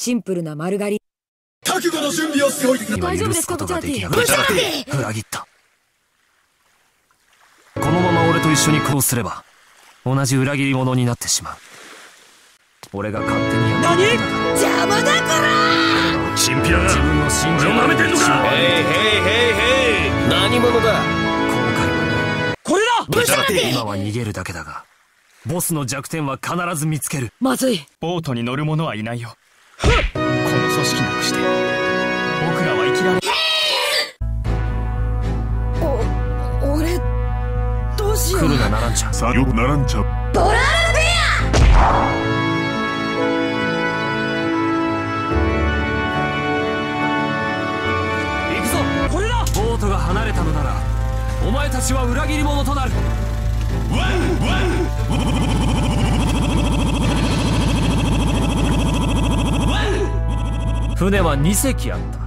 シンプルな丸刈り。覚悟の準備をしておいてください。大丈夫ですか、トチャーティー。裏切った。このまま俺と一緒にこうすれば、同じ裏切り者になってしまう。俺が勝手にやった。何？邪魔だから！チンピラが自分の信条を舐めてんのか！へいへいへいへい！何者だ？今回はね。これだ！トチャーティー。今は逃げるだけだが、ボスの弱点は必ず見つける。まずい。ボートに乗る者はいないよ。この組織なくして僕らは生きられ俺どうしよう。来るなナランチャ。さあよくナランチャ。ボラールベア。行くぞ。これだ。ボートが離れたのならお前たちは裏切り者となる。船は2隻あった。